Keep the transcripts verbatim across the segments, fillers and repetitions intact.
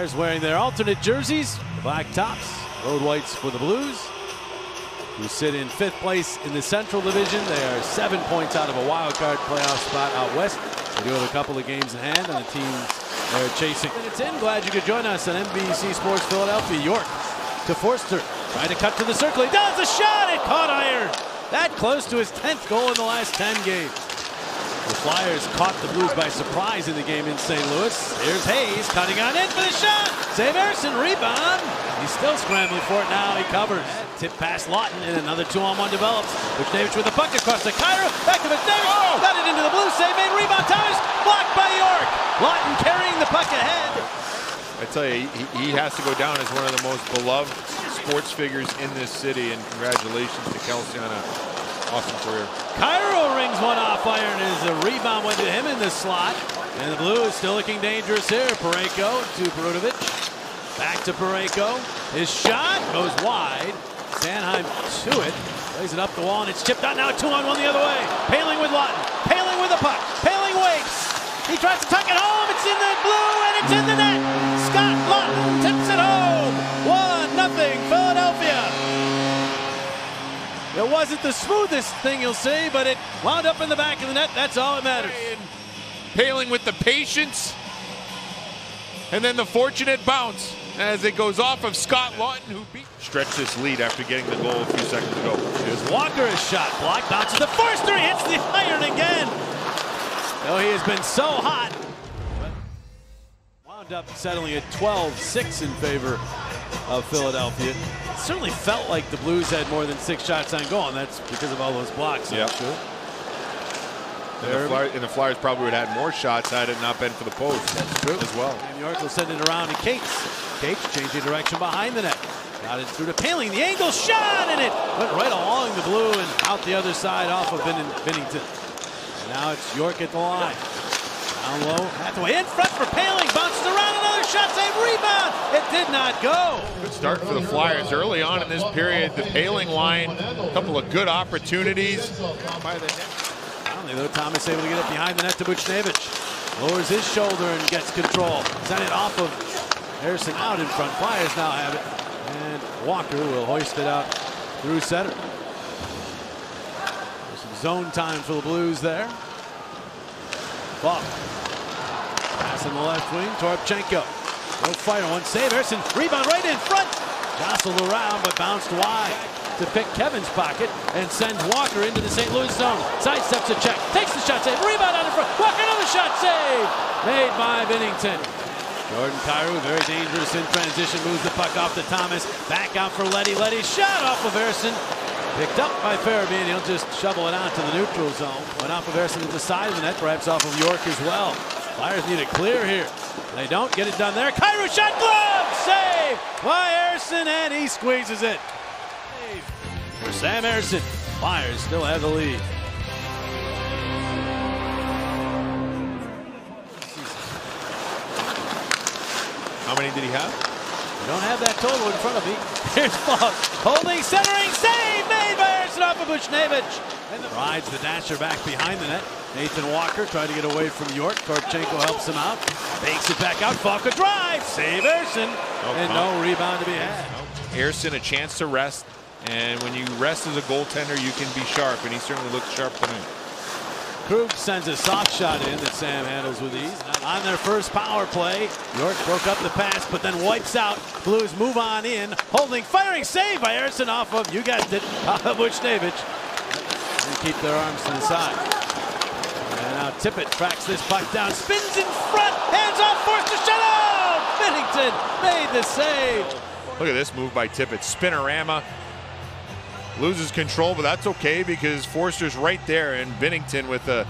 Flyers wearing their alternate jerseys, the black tops, road whites for the Blues, who sit in fifth place in the Central Division. They are seven points out of a wild card playoff spot out west. They do have a couple of games in hand, and the teams they're chasing. And it's in. Glad you could join us on N B C Sports Philadelphia. York to Foerster, trying to cut to the circle. He does a shot. It caught iron. That close to his tenth goal in the last ten games. The Flyers caught the Blues by surprise in the game in Saint Louis. Here's Hayes cutting on in for the shot. Save Ersson, rebound. He's still scrambling for it now. He covers. Tip past Laughton, and another two-on-one develops. Buchnevich with the puck across to Kyrou. Back to Buchnevich. Oh! Got it into the Blues. Save made. Rebound. Thomas blocked by York. Laughton carrying the puck ahead. I tell you, he, he has to go down as one of the most beloved sports figures in this city, and congratulations to Kelsey on an awesome career. Kyrou rings one off iron as a rebound went to him in the slot, and the Blues still looking dangerous here. Pareko to Perutovic, back to Pareko. His shot goes wide. Sanheim to it, plays it up the wall, and it's chipped out. Now two on one the other way. Poehling with Laughton, Poehling with the puck. Poehling waits. He tries to tuck it home. It's in the blue, and it's in the net. Scott Laughton tips it home. one nothing Philadelphia. It wasn't the smoothest thing you'll see, but it wound up in the back of the net. That's all that matters. Poehling with the patience, and then the fortunate bounce as it goes off of Scott Laughton, who beat. Stretch this lead after getting the goal a few seconds ago. Here's Walker's shot. Block bounce to the Foerster. He hits the iron again. Oh, he has been so hot. Wound up settling at twelve six in favor of Philadelphia. It certainly felt like the Blues had more than six shots on goal, and that's because of all those blocks. Yeah. Sure. And the, Flyers, and the Flyers probably would have had more shots had it not been for the post. That's true. As well. And York will send it around to Cates. Cates changing direction behind the net. Got it through to Poehling. The angle shot, and it went right along the blue and out the other side off of Binnington. Now it's York at the line. Down low, Hathaway in front for Poehling. Bounces around, another shot, save, rebound. It did not go. Good start for the Flyers early on in this period. The Poehling line, a couple of good opportunities. Finally, though, Thomas able to get up behind the net to Buchnevich. Lowers his shoulder and gets control. Sent it off of Ersson out in front. Flyers now have it. And Walker will hoist it out through center. Zone time for the Blues there. Buck. Pass in the left wing. Tarpchenko. No fight on one save. Ersson. Rebound right in front. Jostled around but bounced wide to pick Kevin's pocket and sends Walker into the Saint Louis zone. Sidesteps a check. Takes the shot save. Rebound out in front. Walker, another shot save. Made by Binnington. Jordan Kyrou, very dangerous in transition. Moves the puck off to Thomas. Back out for Leddy. Leddy shot off of Ersson. Picked up by Farabee, and he'll just shovel it out to the neutral zone. Went off of Ersson at the side of the net, perhaps off of York as well. Flyers need a clear here. They don't get it done there. Kyrou shot, glove, save by Ersson, and he squeezes it. Save for Sam Ersson. Flyers still have the lead. How many did he have? Don't have that total in front of me. Here's Bob. Holding, centering, save made by Ersson off of Buchnevich. And rides the dasher back behind the net. Nathan Walker tried to get away from York. Korchenko helps him out. Banks it back out. Falka drive. Save Ersson. No and no rebound to be had. Ersson a chance to rest. And when you rest as a goaltender, you can be sharp. And he certainly looked sharp tonight. Krug sends a soft shot in that Sam handles with ease. On their first power play, York broke up the pass, but then wipes out. Blues move on in, holding, firing, save by Ersson off of, you guys did, Buchnevich. And keep their arms to the side. And now Tippett tracks this puck down, spins in front, hands off, Foerster, shut out! Binnington made the save. Look at this move by Tippett, spinorama. Loses control, but that's okay because Foerster's right there, and Binnington with a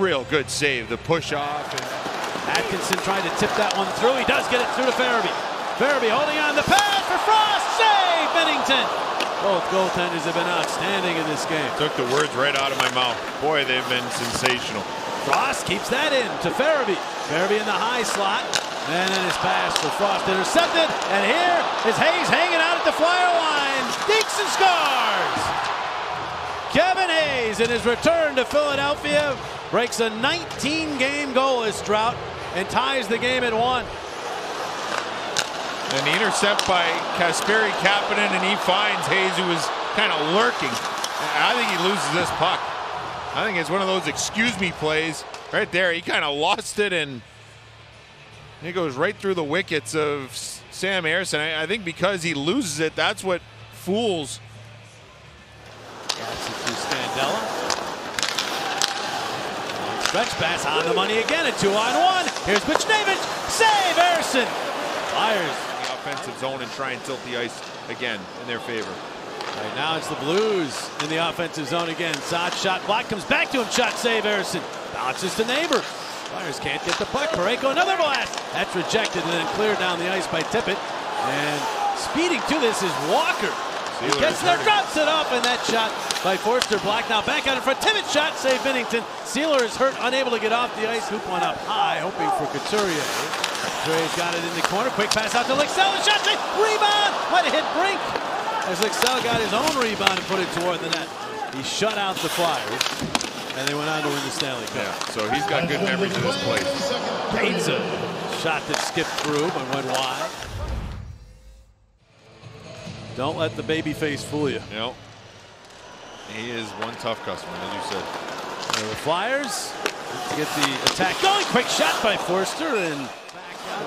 real good save. The push off. And Atkinson trying to tip that one through. He does get it through to Farabee. Farabee holding on the pass for Frost. Save Binnington. Both goaltenders have been outstanding in this game. Took the words right out of my mouth. Boy, they've been sensational. Frost keeps that in to Farabee. Farabee in the high slot. And then his pass for Frost intercepted. And here is Hayes hanging out at the flyer line. Dixon scores. Kevin Hayes in his return to Philadelphia breaks a nineteen game goalless drought and ties the game at one. An intercept by Kasperi Kapanen, and he finds Hayes, who was kind of lurking. I think he loses this puck. I think it's one of those excuse me plays right there. He kind of lost it, and it goes right through the wickets of Sam Ersson. I, I think because he loses it, that's what fools. That's it to Scandella. Stretch pass on the money again at two on one. Here's Buchnevich. Save Ersson. Flyers in the offensive zone and try and tilt the ice again in their favor. Right now it's the Blues in the offensive zone again. Sod shot block comes back to him. Shot save Ersson. Bounces to Neighbor. Flyers can't get the puck. Pareko, another blast. That's rejected and then cleared down the ice by Tippett. And speeding to this is Walker. Seeler he gets there, drops it off, and that shot by Foerster blocked. Now back out in front. Tippett shot save Binnington. Seeler is hurt, unable to get off the ice. Hoop one up high, hoping for Couturier. Couturier's got it in the corner. Quick pass out to Lixell. The shot, rebound. What a hit, Brink. As Lixell got his own rebound and put it toward the net. He shut out the Flyers, and they went on to win the Stanley Cup. Yeah, so he's got good memories of this place. Pizza shot that skipped through but went wide. Don't let the baby face fool you. No. He is one tough customer, as you said. So the Flyers get the attack going. Quick shot by Foerster and.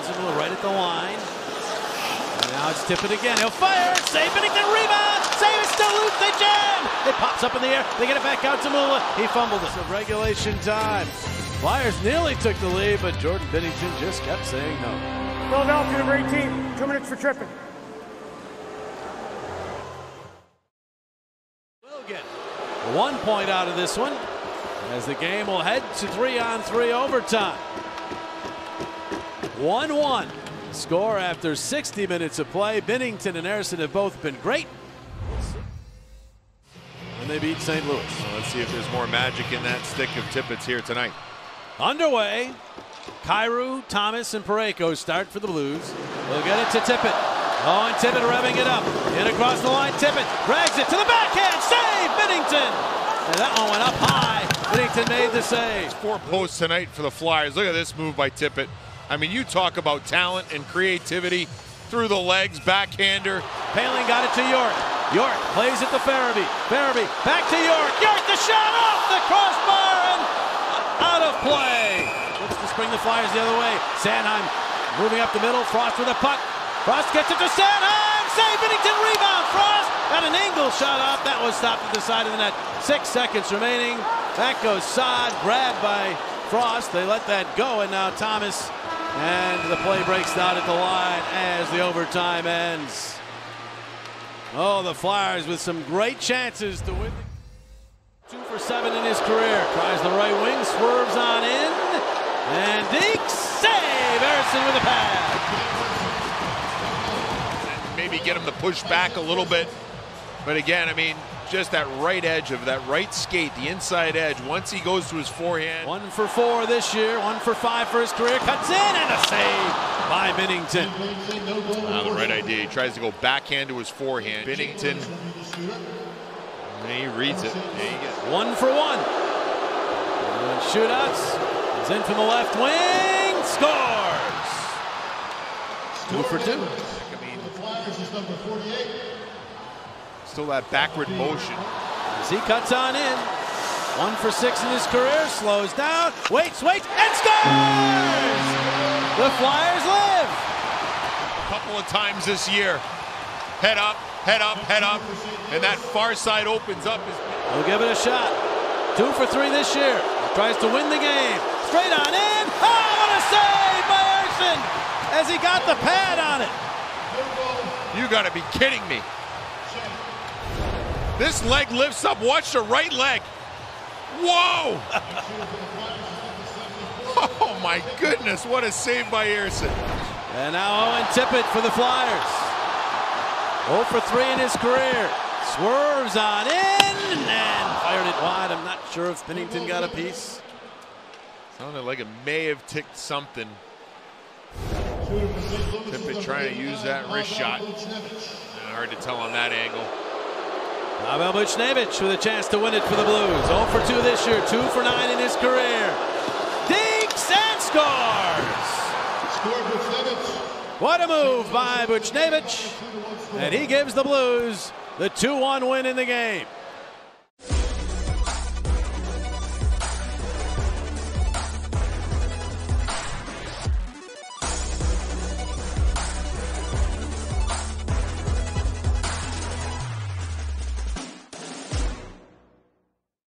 Zamula right at the line. And now it's Tippett again. He'll fire. Save Binnington. Rebound. Save it. Still loose. They jam. It pops up in the air. They get it back out to Zamula. He fumbled it. It's regulation time. Flyers nearly took the lead, but Jordan Binnington just kept saying no. Philadelphia, number eighteen. Two minutes for tripping. We'll get one point out of this one as the game will head to three on three overtime. one one score after sixty minutes of play. Binnington and Ersson have both been great. And they beat Saint Louis. Well, let's see if there's more magic in that stick of Tippett's here tonight. Underway. Kyrou, Thomas, and Pareko start for the Blues. They'll get it to Tippett. Oh, and Tippett revving it up. In across the line, Tippett drags it to the backhand. Save, Binnington. And that one went up high. Binnington made the save. It's four posts tonight for the Flyers. Look at this move by Tippett. I mean, you talk about talent and creativity through the legs, backhander. Poehling got it to York. York plays it to Farabee. Farabee back to York. York, the shot off the crossbar and out of play. Looks to spring the Flyers the other way. Sanheim moving up the middle. Frost with a puck. Frost gets it to Sanheim. Save Binnington rebound. Frost got an angle shot off. That was stopped at the side of the net. Six seconds remaining. That goes Sod. Grabbed by Frost. They let that go, and now Thomas. And the play breaks down at the line as the overtime ends. Oh, the Flyers with some great chances to win. Two for seven in his career. Tries the right wing, swerves on in. And Deeks save Ersson with a pass. Maybe get him to push back a little bit. But again, I mean, just that right edge of that right skate, the inside edge, once he goes to his forehand. One for four this year, one for five for his career, cuts in, and a save by Binnington. Wow, the right idea. He tries to go backhand to his forehand. Binnington, and he reads it. There you go. One for one. And shootouts. He's in from the left wing, scores. Two for two. I mean, the Flyers is number forty-eight. Still that backward motion. As he cuts on in. One for six in his career. Slows down. Waits, waits, and scores! The Flyers live. A couple of times this year. Head up, head up, head up. And that far side opens up. He'll give it a shot. Two for three this year. Tries to win the game. Straight on in. Oh, what a save by Ersson as he got the pad on it. You got to be kidding me. This leg lifts up. Watch the right leg. Whoa! Oh, my goodness. What a save by Ersson. And now Owen Tippett for the Flyers. oh for three in his career. Swerves on in and fired it wide. I'm not sure if Binnington got a piece. Sounded like it may have ticked something. Tippett trying to use that wrist shot. Hard to tell on that angle. Pavel Buchnevich with a chance to win it for the Blues. oh for two this year, two for nine in his career. Deeks and scores! Score Buchnevich. What a move by Buchnevich, and he gives the Blues the two one win in the game.